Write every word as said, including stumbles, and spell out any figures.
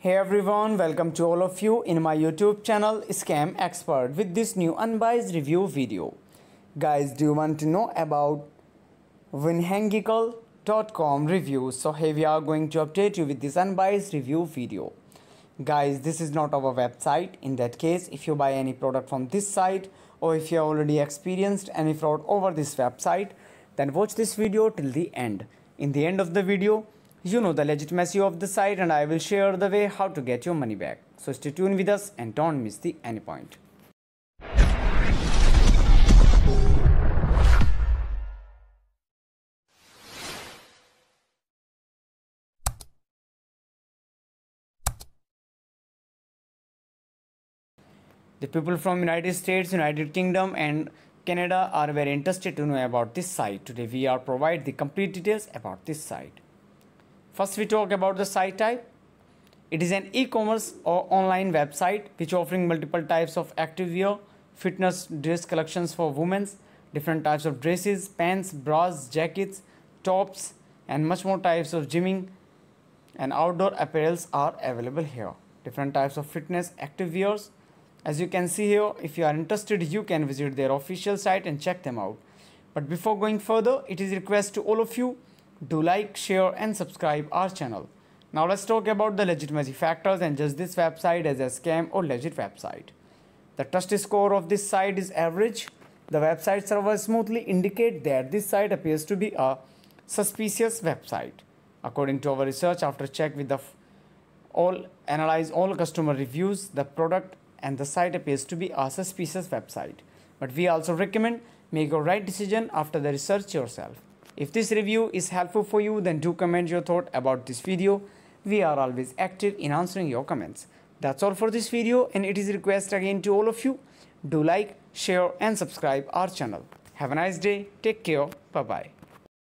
Hey everyone, welcome to all of you in my YouTube channel Scam Expert with this new unbiased review video. Guys, do you want to know about Vinhangical dot com reviews? So here we are going to update you with this unbiased review video. Guys, this is not our website. In that case, if you buy any product from this site or if you have already experienced any fraud over this website, then watch this video till the end. In the end of the video, you know the legitimacy of the site and I will share the way how to get your money back. So stay tuned with us and don't miss the any point. The people from United States, United Kingdom and Canada are very interested to know about this site. Today we are provide the complete details about this site. First, we talk about the site type. It is an e-commerce or online website which offering multiple types of activewear, fitness dress collections for women, different types of dresses, pants, bras, jackets, tops, and much more types of gymming and outdoor apparels are available here. Different types of fitness activewears. As you can see here, if you are interested, you can visit their official site and check them out. But before going further, it is a request to all of you. Do like, share and subscribe our channel. Now let's talk about the legitimacy factors and judge this website as a scam or legit website. The trust score of this site is average. The website servers smoothly indicate that this site appears to be a suspicious website. According to our research, after check with the all analyze all customer reviews, the product and the site appears to be a suspicious website. But we also recommend make your right decision after the research yourself. If this review is helpful for you, then do comment your thought about this video. We are always active in answering your comments. That's all for this video, and it is a request again to all of you. Do like, share and subscribe our channel. Have a nice day. Take care. Bye-bye.